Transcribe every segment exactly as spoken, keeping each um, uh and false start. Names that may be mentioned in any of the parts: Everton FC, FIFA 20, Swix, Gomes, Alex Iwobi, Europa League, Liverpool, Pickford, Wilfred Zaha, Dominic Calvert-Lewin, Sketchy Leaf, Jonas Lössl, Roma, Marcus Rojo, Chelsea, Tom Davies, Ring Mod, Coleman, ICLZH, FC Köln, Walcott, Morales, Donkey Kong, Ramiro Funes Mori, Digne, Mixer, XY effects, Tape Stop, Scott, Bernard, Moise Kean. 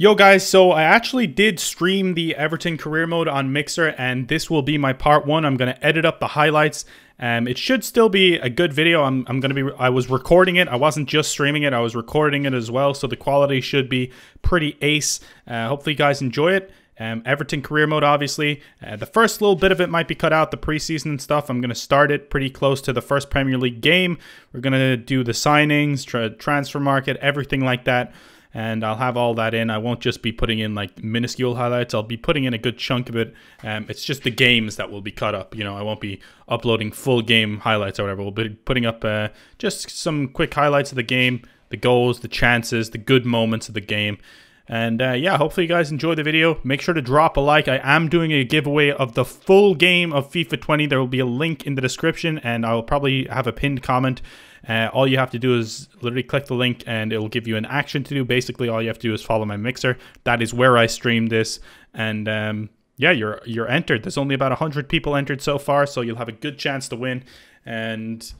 Yo guys, so I actually did stream the Everton career mode on Mixer, and this will be my part one. I'm going to edit up the highlights. Um, it should still be a good video. I'm, I'm going to be, I was recording it. I wasn't just streaming it. I was recording it as well. So the quality should be pretty ace. Uh, hopefully you guys enjoy it. Um, Everton career mode, obviously. Uh, the first little bit of it might be cut out, the preseason and stuff. I'm going to start it pretty close to the first Premier League game. We're going to do the signings, tra transfer market, everything like that. And I'll have all that in. I won't just be putting in like minuscule highlights. I'll be putting in a good chunk of it. Um, it's just the games that will be cut up. You know, I won't be uploading full game highlights or whatever. We'll be putting up uh, just some quick highlights of the game, the goals, the chances, the good moments of the game. And uh, yeah, hopefully you guys enjoy the video. Make sure to drop a like. I am doing a giveaway of the full game of FIFA twenty. There will be a link in the description, and I will probably have a pinned comment. Uh, all you have to do is literally click the link, and it will give you an action to do. Basically, all you have to do is follow my Mixer. That is where I stream this. And um, yeah, you're you're entered. There's only about one hundred people entered so far, so you'll have a good chance to win. And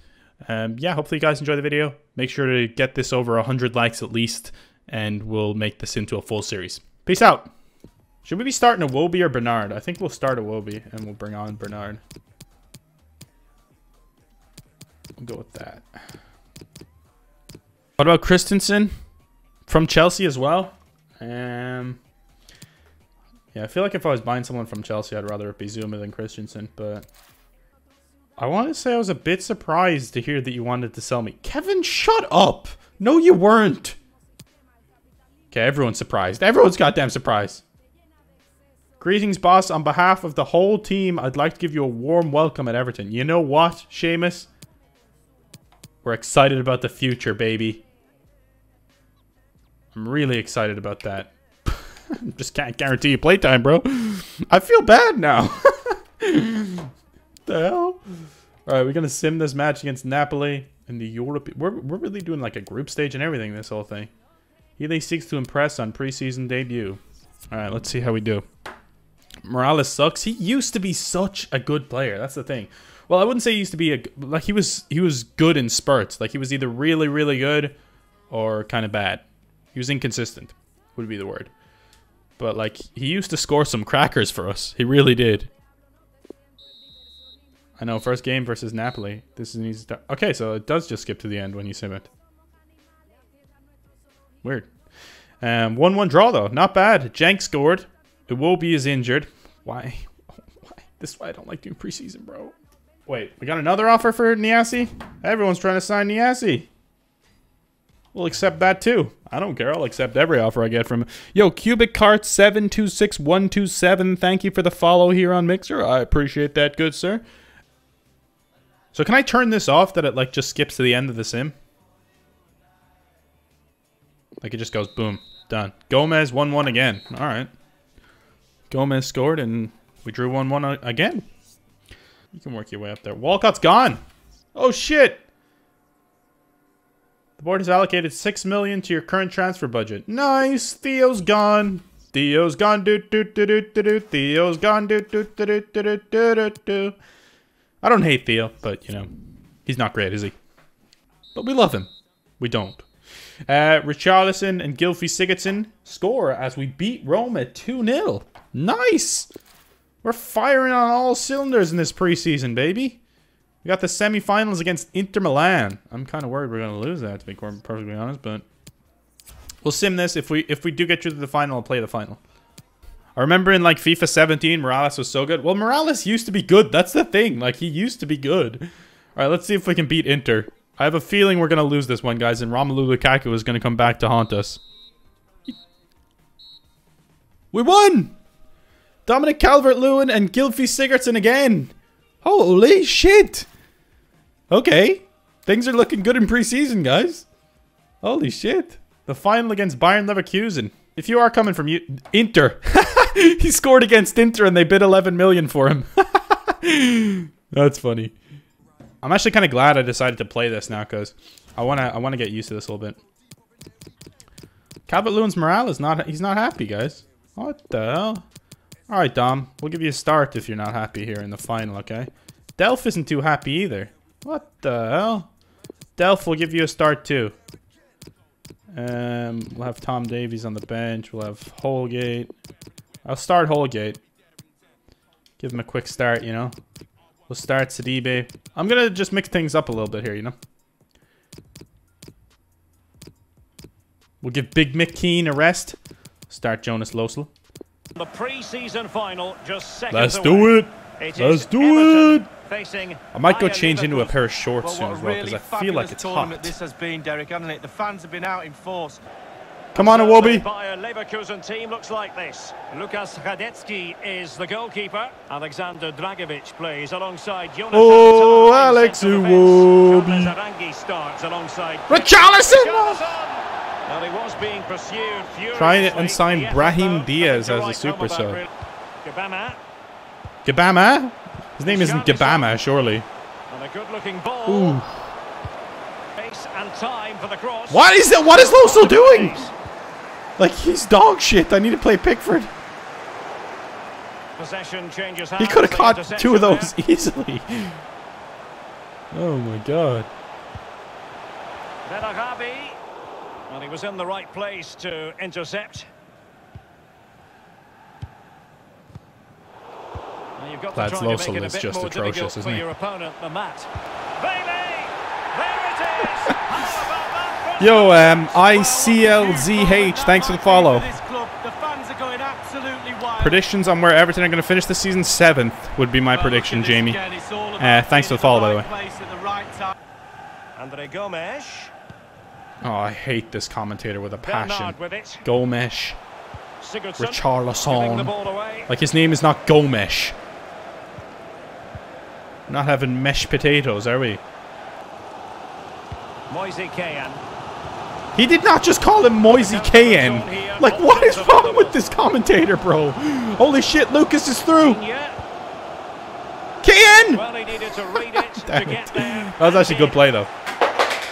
um, yeah, hopefully you guys enjoy the video. Make sure to get this over one hundred likes at least, and we'll make this into a full series. Peace out. Should we be starting Iwobi or Bernard? I think we'll start Iwobi, and we'll bring on Bernard. We'll go with that. What about Christensen from Chelsea as well? Um, yeah, I feel like if I was buying someone from Chelsea, I'd rather it be Zuma than Christensen, but I want to say I was a bit surprised to hear that you wanted to sell me. Kevin, shut up. No, you weren't. Okay, everyone's surprised. Everyone's goddamn surprised. Greetings, boss. On behalf of the whole team, I'd like to give you a warm welcome at Everton. You know what, Seamus? We're excited about the future, baby. I'm really excited about that. Just can't guarantee you playtime, bro. I feel bad now. What the hell? Alright, we're going to sim this match against Napoli in the Europe. We're, we're really doing like a group stage and everything, this whole thing. He seeks to impress on preseason debut. All right, let's see how we do. Morales sucks. He used to be such a good player. That's the thing. Well, I wouldn't say he used to be a like he was. He was good in spurts. Like he was either really, really good, or kind of bad. He was inconsistent, would be the word. But like he used to score some crackers for us. He really did. I know. First game versus Napoli. This is an easy start. Okay, so it does just skip to the end when you sim it. Weird. Um, one one draw though. Not bad. Cenk scored. Iwobi is injured. Why? Oh, why? This is why I don't like doing preseason, bro. Wait, we got another offer for Niasse? Everyone's trying to sign Niasse. We'll accept that too. I don't care. I'll accept every offer I get from... Yo, Cubic Cart seven two six one two seven. Thank you for the follow here on Mixer. I appreciate that, good sir. So can I turn this off that it like just skips to the end of the sim? Like, it just goes, boom, done. Gomes one one again. All right. Gomes scored, and we drew one one again. You can work your way up there. Walcott's gone. Oh, shit. The board has allocated six million dollars to your current transfer budget. Nice. Theo's gone. Theo's gone. Do, do, do, do, do, do. Theo's gone. Do, do, do, do, do, do, do, do. I don't hate Theo, but, you know, he's not great, is he? But we love him. We don't. Uh, Richarlison and Gylfi Sigurdsson score as we beat Roma two nil. Nice! We're firing on all cylinders in this preseason, baby. We got the semi-finals against Inter Milan. I'm kind of worried we're going to lose that, to be perfectly honest, but... We'll sim this. If we if we do get you to the final, I'll play the final. I remember in, like, FIFA seventeen, Morales was so good. Well, Morales used to be good. That's the thing. Like, he used to be good. Alright, let's see if we can beat Inter. I have a feeling we're going to lose this one, guys, and Romelu Lukaku is going to come back to haunt us. We won! Dominic Calvert-Lewin and Gylfi Sigurdsson again. Holy shit! Okay. Things are looking good in preseason, guys. Holy shit. The final against Bayer Leverkusen. If you are coming from you Inter. He scored against Inter and they bid eleven million dollars for him. That's funny. I'm actually kind of glad I decided to play this now because I want to I want to get used to this a little bit. Calvert-Lewin's morale is not... He's not happy, guys. What the hell? All right, Dom. We'll give you a start if you're not happy here in the final, okay? Delph isn't too happy either. What the hell? Delph will give you a start too. Um, we'll have Tom Davies on the bench. We'll have Holgate. I'll start Holgate. Give him a quick start, you know. We'll start Sidibe. I'm going to just mix things up a little bit here, you know. We'll give Big Mike Keane a rest. Start Jonas Lössl. The pre-season final just seconds away. Let's do it. It Let's do Everton it! I might go change into a pair of shorts soon as well, because really I feel like it's hot. This has been, Derek, hasn't it? The fans have been out in force. Come on, Iwobi. Bayer Leverkusen team looks like this. Lukas Radetski is the goalkeeper. Alexander Dragovic plays alongside Jonas. Oh, Alex Iwobi. Richarlison! Well, he was being pursued furiously. Trying to unsign Brahim Diaz as a super sub. Jabamin. Gabama? His name isn't Gabama, surely. And a good-looking ball. Ooh. And time for the cross. What is that? What is Lössl doing? Like, he's dog shit. I need to play Pickford. Possession changes hands. He could have caught two of those there. Easily. Oh my god. And he was in the right place to intercept. You've got that's Lössl is just atrocious, isn't it? Yo, um, I C L Z H, thanks for the follow. Predictions on where Everton are going to finish this season? seventh would be my prediction, Jamie. Uh, thanks for the follow, by the way. Andre Gomes. Oh, I hate this commentator with a passion. Gomes. Richarlison. Like, his name is not Gomes. Not having mashed potatoes, are we? Moise Kean. He did not just call him Moise Kean. Like, what is wrong with this commentator, bro? Holy shit, Lucas is through. Kean! That was actually a good play, though.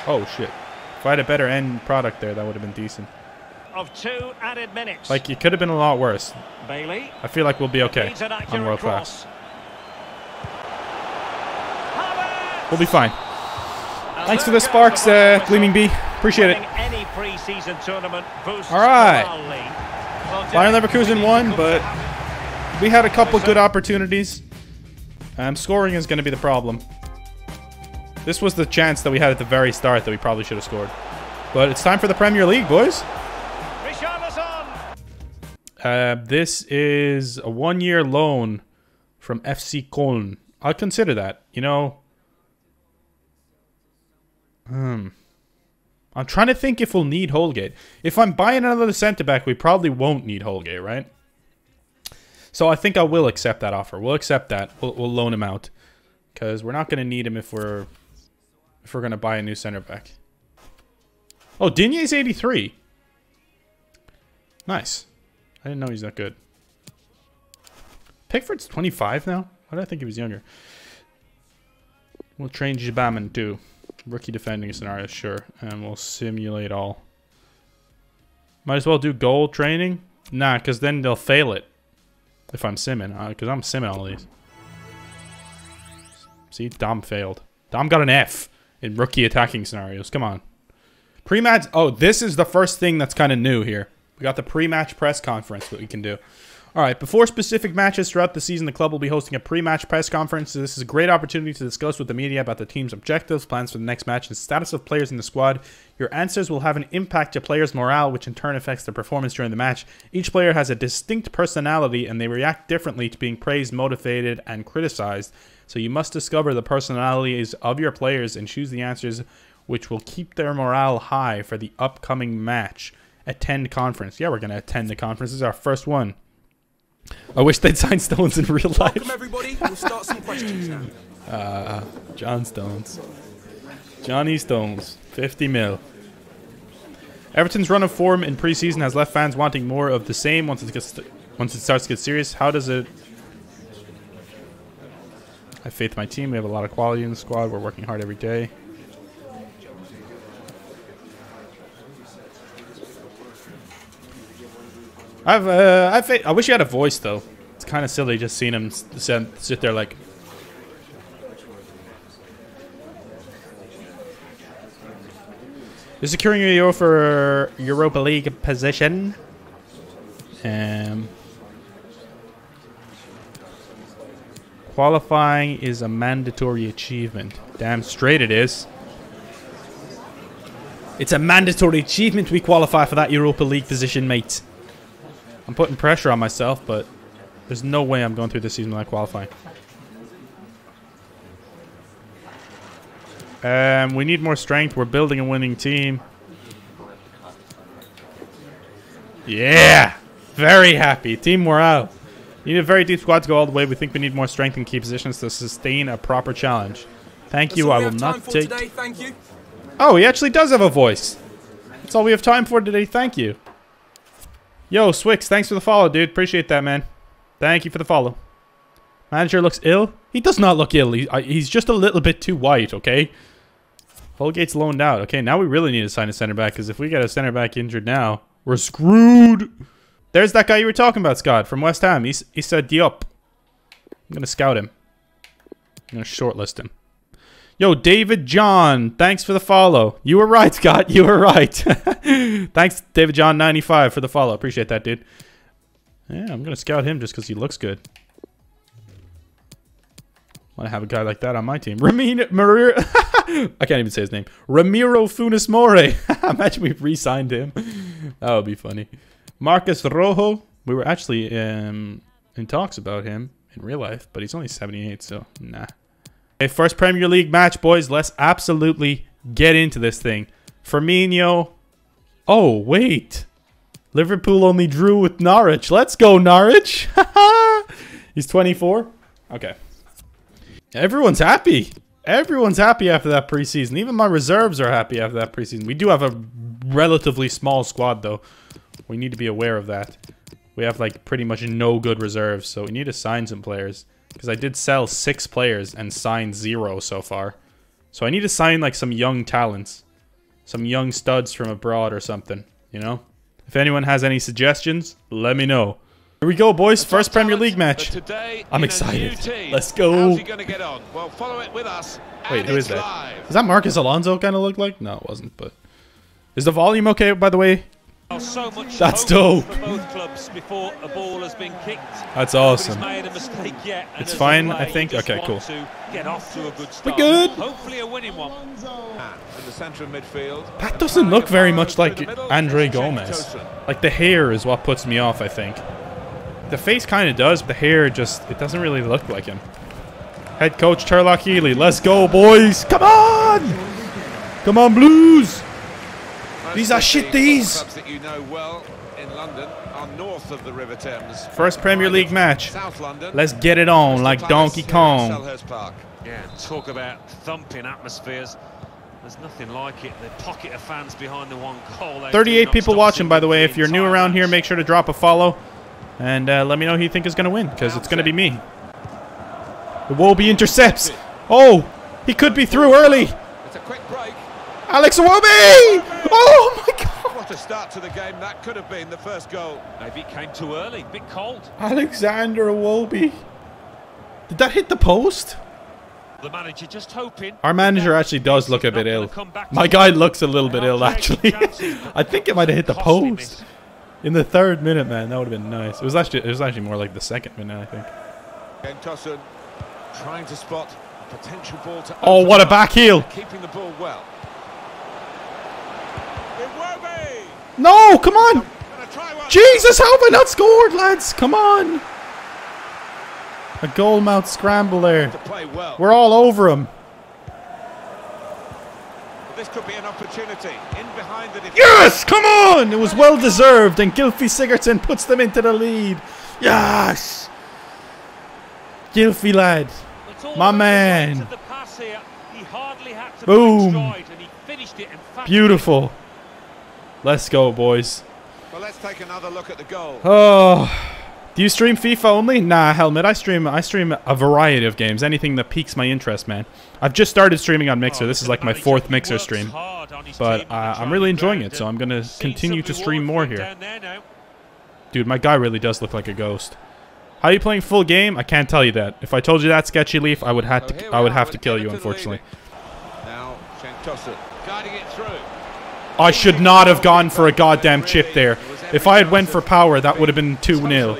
Oh, shit. If I had a better end product there, that would have been decent. Of two added minutes. Like, it could have been a lot worse. Bailey. I feel like we'll be okay on world class. We'll be fine. Thanks for the sparks, uh, Gleaming B. Appreciate it. All right. Bayer Leverkusen won, but we had a couple good opportunities. Um, scoring is going to be the problem. This was the chance that we had at the very start that we probably should have scored. But it's time for the Premier League, boys. Uh, this is a one-year loan from F C Köln. I'll consider that. You know... Hmm. I'm trying to think if we'll need Holgate. If I'm buying another centre-back, we probably won't need Holgate, right? So I think I will accept that offer. We'll accept that. We'll, we'll loan him out. Because we're not going to need him if we're... If we're going to buy a new centre-back. Oh, Dinier's eighty-three. Nice. I didn't know he's that good. Pickford's twenty-five now? Why did I think he was younger? We'll train Jabamin too. Rookie defending scenario, sure. And we'll simulate all. Might as well do goal training. Nah, because then they'll fail it. If I'm simming. Because uh, I'm simming all these. See, Dom failed. Dom got an F in rookie attacking scenarios. Come on. Pre-match. Oh, this is the first thing that's kind of new here. We got the pre-match press conference that we can do. All right, before specific matches throughout the season, the club will be hosting a pre-match press conference. So this is a great opportunity to discuss with the media about the team's objectives, plans for the next match, and status of players in the squad. Your answers will have an impact to players' morale, which in turn affects their performance during the match. Each player has a distinct personality, and they react differently to being praised, motivated, and criticized. So you must discover the personalities of your players and choose the answers which will keep their morale high for the upcoming match. Attend conference. Yeah, we're going to attend the conference. This is our first one. I wish they'd sign Stones in real life. Welcome, everybody. We'll start some questions now. Uh, John Stones. Johnny Stones. fifty mil. Everton's run of form in preseason has left fans wanting more of the same once it, gets once it starts to get serious. How does it... I have faith in my team. We have a lot of quality in the squad. We're working hard every day. I've, uh, I've, I wish he had a voice, though. It's kind of silly just seeing him sit, sit there like... You're securing your for Europa League position. Um, qualifying is a mandatory achievement. Damn straight it is. It's a mandatory achievement we qualify for that Europa League position, mate. I'm putting pressure on myself, but there's no way I'm going through this season without qualifying. Um, we need more strength. We're building a winning team. Yeah! Very happy. Team morale. You need a very deep squad to go all the way. We think we need more strength in key positions to sustain a proper challenge. Thank you. I will not take... Today, thank you. Oh, he actually does have a voice. That's all we have time for today. Thank you. Yo, Swix, thanks for the follow, dude. Appreciate that, man. Thank you for the follow. Manager looks ill. He does not look ill. He, I, he's just a little bit too white, okay? Holgate's loaned out. Okay, now we really need to sign a center back, because if we get a center back injured now, we're screwed. There's that guy you were talking about, Scott, from West Ham. He's, he said Diop. I'm going to scout him. I'm going to shortlist him. Yo, David John, thanks for the follow. You were right, Scott. You were right. Thanks, David John ninety-five for the follow. Appreciate that, dude. Yeah, I'm going to scout him just because he looks good. Want to have a guy like that on my team. Ramin Marir. I can't even say his name. Ramiro Funes Mori. Imagine we've re-signed him. That would be funny. Marcus Rojo. We were actually um, in talks about him in real life, but he's only seventy-eight, so nah. Okay, first Premier League match, boys. Let's absolutely get into this thing. Firmino. Oh, wait. Liverpool only drew with Norwich. Let's go, Norwich. He's twenty-four. Okay. Everyone's happy. Everyone's happy after that preseason. Even my reserves are happy after that preseason. We do have a relatively small squad, though. We need to be aware of that. We have, like, pretty much no good reserves, so we need to sign some players. Because I did sell six players and sign zero so far. So I need to sign, like, some young talents. Some young studs from abroad or something, you know? If anyone has any suggestions, let me know. Here we go, boys. First Premier League match. I'm excited. Let's go. Wait, who is that? Is that Marcus Alonso kind of look like? No, it wasn't, but... Is the volume okay, by the way? So much that's dope. For both clubs before a ball has been kicked. That's awesome. Made a mistake yet, and it's fine, play, I think. Okay, cool. Get off to a good start. We're good. Hopefully a winning one. In the center of midfield. That doesn't look very much like Andre Gomes. Like the hair is what puts me off, I think. The face kind of does, but the hair just, it doesn't really look like him. Head coach Turlock Healy. Let's go, boys. Come on. Come on, Blues. These are shit, these! First Premier League match. Let's get it on like Donkey Kong. Yeah, talk about thumping atmospheres. There's nothing like it. The pocket of fans behind the one goal. thirty-eight people watching, by the way. If you're new around here, make sure to drop a follow. And uh, let me know who you think is going to win, because it's going to be me. Iwobi intercepts. Oh, he could be through early. It's a quick break. Alex Iwobi! Oh my god! What a start to the game. That could have been the first goal. Maybe it came too early. A bit cold. Alexander Iwobi. Did that hit the post? The manager just hoping. Our manager actually does look a bit ill. My guy looks a little bit ill, actually. I think it might have hit the post. In the third minute, man. That would have been nice. It was actually, it was actually more like the second minute, I think. Cenk Tosun trying to spot a potential ball to... Oh, what a back heel! Keeping the ball well. No, come on. Jesus, how have I not scored, lads? Come on. A goal mouth scramble there. Well. We're all over him. This could be an opportunity. In behind the yes, come on. It was well deserved, and Gylfi Sigurdsson puts them into the lead. Yes. Gylfi, lad. My man. He hardly had to boom. Stride, and he finished it beautiful. Let's go, boys. Well, let's take another look at the goal. Oh, do you stream FIFA only? Nah, helmet. I stream. I stream a variety of games. Anything that piques my interest, man. I've just started streaming on Mixer. This is like my fourth Mixer stream, but uh, I'm really enjoying it. So I'm gonna continue to stream more here. Dude, my guy really does look like a ghost. How are you playing full game? I can't tell you that. If I told you that, Sketchy Leaf, I would have to. I would have to kill you, unfortunately. Now, Cenk Tosun guiding it through. I should not have gone for a goddamn chip there. If I had went for power, that would have been two nil.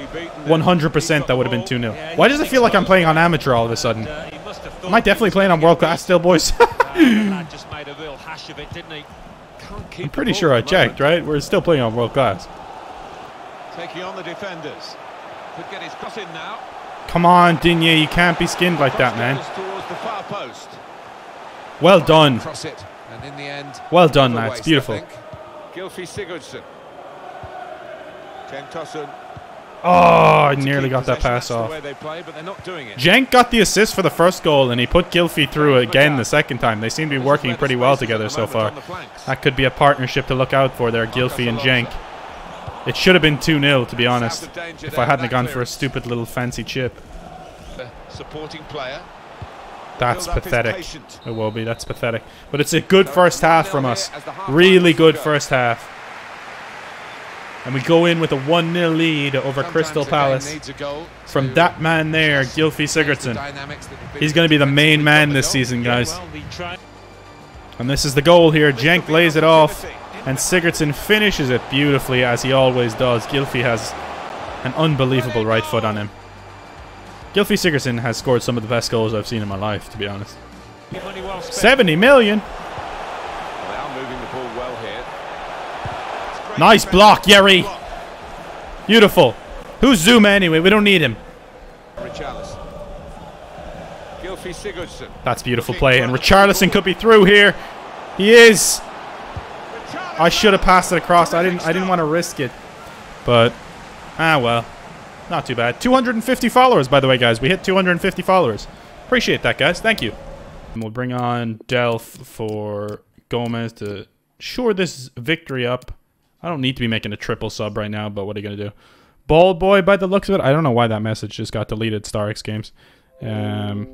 one hundred percent that would have been two nil. Why does it feel like I'm playing on amateur all of a sudden? Am I definitely playing on world class still, boys? I'm pretty sure I checked, right? We're still playing on world class. Taking on the defenders. Could get his cross in now. Come on, Digne, you can't be skinned like that, man. Well done. Well done, lads. Beautiful. Gylfi Sigurdsson. Cenk Tosun. Oh, I nearly got that pass off. Cenk got the assist for the first goal, and he put Gylfi through again the second time. They seem to be working pretty well together so far. That could be a partnership to look out for there, Gylfi and Cenk. It should have been two nil, to be honest, if I hadn't gone for a stupid little fancy chip. That's pathetic. It will be. That's pathetic. But it's a good first half from us. Really good first half. And we go in with a one nil lead over Crystal Palace. From that man there, Gylfi Sigurdsson. He's going to be the main man this season, guys. And this is the goal here. Cenk lays it off. And Sigurdsson finishes it beautifully, as he always does. Gylfi has an unbelievable right foot on him. Gylfi Sigurdsson has scored some of the best goals I've seen in my life, to be honest. seventy million! Nice block, Yerry. Beautiful. Who's Zuma anyway? We don't need him. That's beautiful play. And Richarlison could be through here. He is. I should have passed it across. I didn't I didn't want to risk it. But, ah well. Not too bad. two hundred fifty followers, by the way, guys. We hit two hundred fifty followers. Appreciate that, guys. Thank you. And we'll bring on Delph for Gomes to shore this victory up. I don't need to be making a triple sub right now, but what are you going to do? Bald boy by the looks of it. I don't know why that message just got deleted, StarX Games. Um,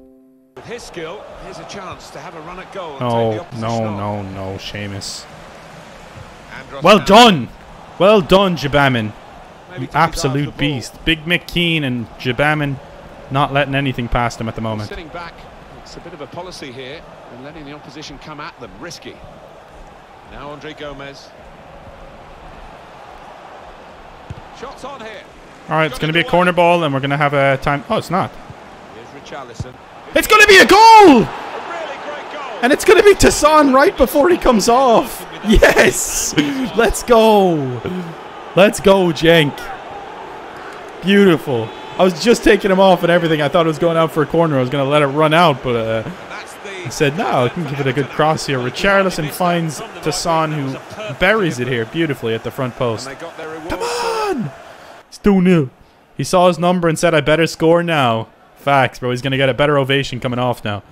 With his skill, here's a chance to have a run at goal. No, no, no, no, Seamus. Well done. Well done, Jabamin. You absolute beast. Big Mike Keane and Jabamin not letting anything past him at the moment. Sitting back. It's a bit of a policy here. And letting the opposition come at them. Risky. Now Andre Gomes. Shots on here. All right, it's going to be a corner ball, and we're going to have a time. Oh, it's not. It's going to be a goal! And it's going to be Tosun right before he comes off. Yes! Let's go. Let's go, Cenk. Beautiful. I was just taking him off and everything. I thought it was going out for a corner. I was going to let it run out, but uh, I said, no, I can give it a good cross here. Richarlison finds Tosun, who buries it here beautifully at the front post. Come on! It's two nil. He saw his number and said, I better score now. Facts, bro. He's going to get a better ovation coming off now.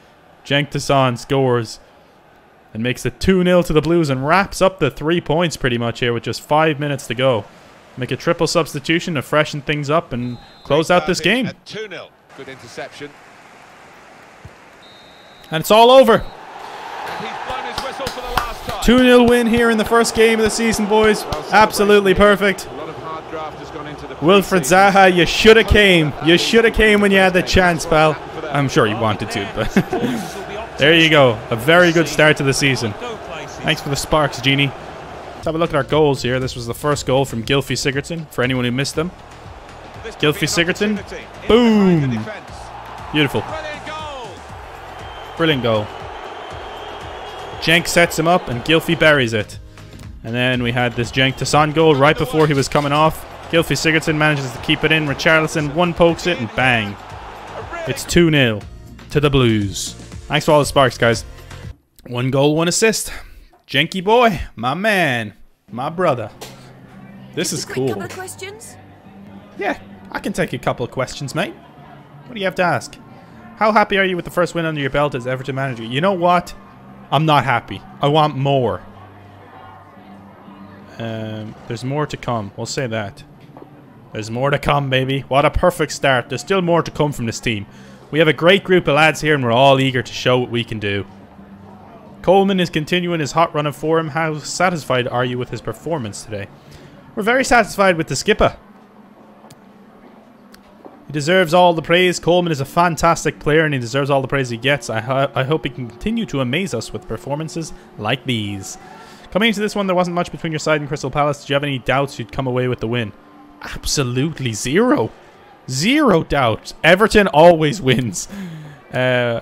Cenk Tosun scores and makes it two nil to the Blues and wraps up the three points pretty much here with just five minutes to go. Make a triple substitution to freshen things up and close out this game. two nil. Good interception. And it's all over. two nil win here in the first game of the season, boys. Absolutely perfect. Wilfred Zaha, you should have came. You should have came when you had the chance, pal. I'm sure you wanted to, but there you go. A very good start to the season. Thanks for the sparks, Genie. Let's have a look at our goals here. This was the first goal from Gylfi Sigurdsson, for anyone who missed them. Gylfi Sigurdsson. Boom. Beautiful. Brilliant goal. Cenk sets him up and Gylfi buries it. And then we had this Cenk Tosun goal right before he was coming off. Gylfi Sigurdsson manages to keep it in. Richarlison one pokes it and bang. It's two nil to the Blues. Thanks for all the sparks, guys. One goal, one assist. Cenky boy, my man, my brother. This is cool. Couple of questions? Yeah, I can take a couple of questions, mate. What do you have to ask? How happy are you with the first win under your belt as Everton manager? You know what? I'm not happy. I want more. Um, there's more to come. We'll say that. There's more to come, baby. What a perfect start. There's still more to come from this team. We have a great group of lads here and we're all eager to show what we can do. Coleman is continuing his hot run of form. How satisfied are you with his performance today? We're very satisfied with the skipper. He deserves all the praise. Coleman is a fantastic player and he deserves all the praise he gets. I, ho I hope he can continue to amaze us with performances like these. Coming into this one, there wasn't much between your side and Crystal Palace. Did you have any doubts you'd come away with the win? Absolutely zero. Zero doubt. Everton always wins. Uh,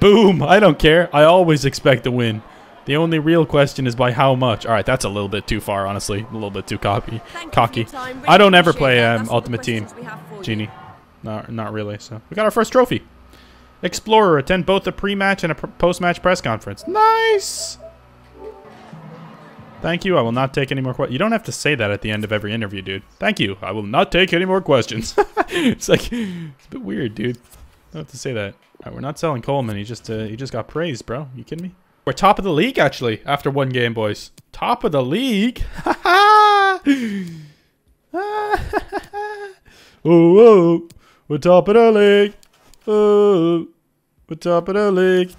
boom. I don't care. I always expect a win. The only real question is by how much. All right, that's a little bit too far, honestly. A little bit too cocky. Cocky. I don't ever play um, Ultimate Team, Genie. Not, not really. So we got our first trophy. Explorer, attend both a pre-match and a post-match press conference. Nice. Thank you. I will not take any more questions. You don't have to say that at the end of every interview, dude. Thank you. I will not take any more questions. It's like, it's a bit weird, dude. I don't have to say that. All right, we're not selling Coleman. He just, uh, he just got praised, bro. You kidding me? We're top of the league, actually, after one game, boys. Top of the league? Ha ha! Oh, we're top of the league. Oh, we're top of the league.